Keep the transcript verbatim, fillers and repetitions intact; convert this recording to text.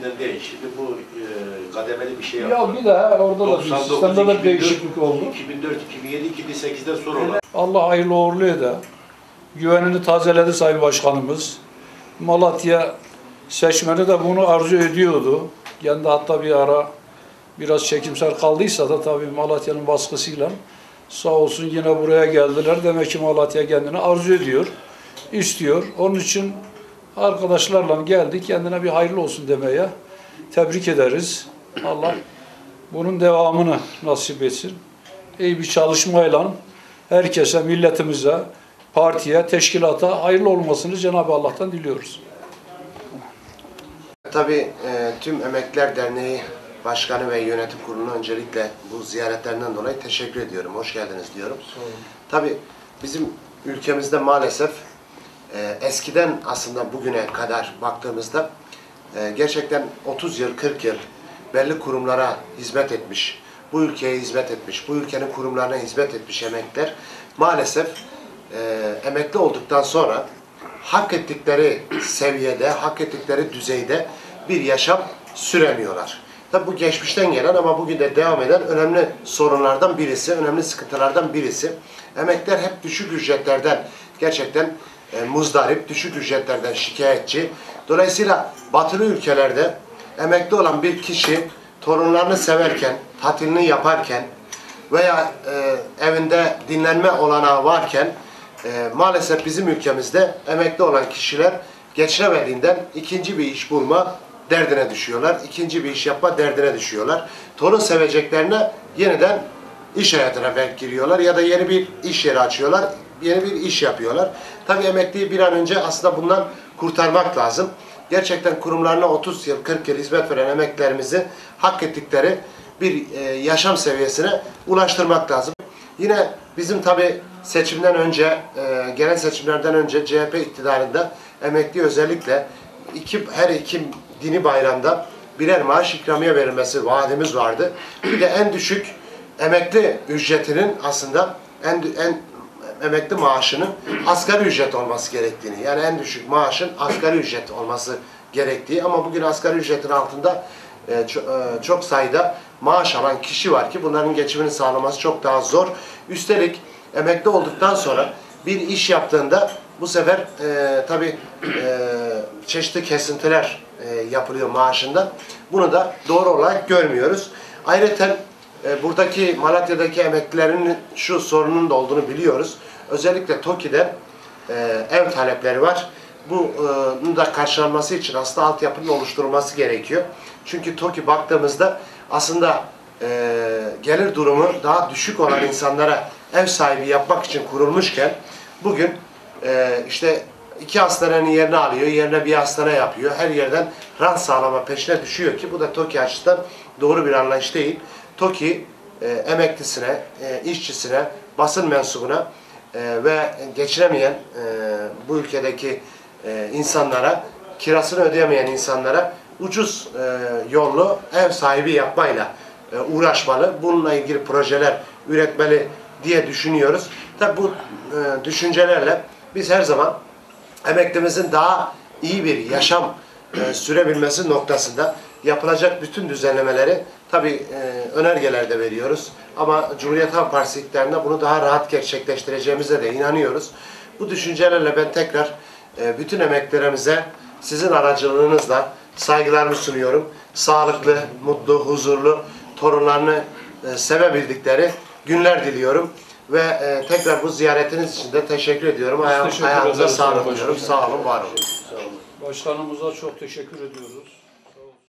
yeniden değil. Şimdi bu e, kademeli bir şey yaptı. Ya bir daha orada doksan dokuz, da sistemde de değişiklik oldu. iki bin dört, iki bin yedi, iki bin sekizden sonra olan. Allah hayırlı uğurlu eder. Güvenini tazeledi Sayın Başkanımız. Malatya seçmeni de bunu arzu ediyordu. Kendi hatta bir ara biraz çekimser kaldıysa da tabii Malatya'nın baskısıyla sağ olsun yine buraya geldiler. Demek ki Malatya kendini arzu ediyor, istiyor. Onun için arkadaşlarla geldik, kendine bir hayırlı olsun demeye tebrik ederiz. Allah bunun devamını nasip etsin. İyi bir çalışmayla herkese, milletimize, partiye, teşkilata hayırlı olmasını Cenab-ı Allah'tan diliyoruz. Tabii tüm Emekçiler Derneği Başkanı ve Yönetim Kurulu'na öncelikle bu ziyaretlerinden dolayı teşekkür ediyorum. Hoş geldiniz diyorum. Tabii bizim ülkemizde maalesef e, eskiden aslında bugüne kadar baktığımızda e, gerçekten otuz yıl, kırk yıl belli kurumlara hizmet etmiş, bu ülkeye hizmet etmiş, bu ülkenin kurumlarına hizmet etmiş emekliler maalesef e, emekli olduktan sonra hak ettikleri seviyede, hak ettikleri düzeyde bir yaşam süremiyorlar. Tabi bu geçmişten gelen ama bugün de devam eden önemli sorunlardan birisi, önemli sıkıntılardan birisi. Emekliler hep düşük ücretlerden gerçekten e, muzdarip, düşük ücretlerden şikayetçi. Dolayısıyla batılı ülkelerde emekli olan bir kişi torunlarını severken, tatilini yaparken veya e, evinde dinlenme olanağı varken e, maalesef bizim ülkemizde emekli olan kişiler geçinemediğinden ikinci bir iş bulma derdine düşüyorlar. İkinci bir iş yapma derdine düşüyorlar. Torun seveceklerine yeniden iş hayatına belki giriyorlar ya da yeni bir iş yeri açıyorlar. Yeni bir iş yapıyorlar. Tabii emekliyi bir an önce aslında bundan kurtarmak lazım. Gerçekten kurumlarına otuz yıl, kırk yıl hizmet veren emeklilerimizi hak ettikleri bir yaşam seviyesine ulaştırmak lazım. Yine bizim tabii seçimden önce, genel seçimlerden önce C H P iktidarında emekli özellikle iki, her iki dini bayramda birer maaş ikramiye verilmesi vaadimiz vardı. Bir de en düşük emekli ücretinin aslında en, en emekli maaşının asgari ücret olması gerektiğini, yani en düşük maaşın asgari ücret olması gerektiği, ama bugün asgari ücretin altında e, ço, e, çok sayıda maaş alan kişi var ki bunların geçimini sağlaması çok daha zor. Üstelik emekli olduktan sonra bir iş yaptığında bu sefer e, tabii e, çeşitli kesintiler e, yapılıyor maaşından. Bunu da doğru olarak görmüyoruz. Ayrıca e, buradaki Malatya'daki emeklilerin şu sorunun da olduğunu biliyoruz. Özellikle TOKİ'de e, ev talepleri var. Bunun e, da karşılanması için aslında altyapının oluşturulması gerekiyor. Çünkü TOKİ baktığımızda aslında e, gelir durumu daha düşük olan insanlara ev sahibi yapmak için kurulmuşken bugün Ee, işte iki hastanenin yerine alıyor, yerine bir hastane yapıyor. Her yerden rant sağlama peşine düşüyor ki bu da TOKİ açısından doğru bir anlayış değil. TOKİ e, emeklisine, e, işçisine, basın mensubuna e, ve geçinemeyen e, bu ülkedeki e, insanlara, kirasını ödeyemeyen insanlara ucuz e, yollu ev sahibi yapmayla e, uğraşmalı. Bununla ilgili projeler üretmeli diye düşünüyoruz. Tabi bu e, düşüncelerle biz her zaman emeklimizin daha iyi bir yaşam e, sürebilmesi noktasında yapılacak bütün düzenlemeleri tabii e, önergelerde veriyoruz. Ama Cumhuriyet Halk Partisi iktidarında bunu daha rahat gerçekleştireceğimize de inanıyoruz. Bu düşüncelerle ben tekrar e, bütün emeklilerimize sizin aracılığınızla saygılarımı sunuyorum. Sağlıklı, mutlu, huzurlu, torunlarını e, sevebildikleri günler diliyorum. Ve e, tekrar bu ziyaretiniz için de teşekkür ediyorum. Ayağınıza sağlık diyorum. Sağ olun, var olun. Başkanımıza çok teşekkür ediyoruz.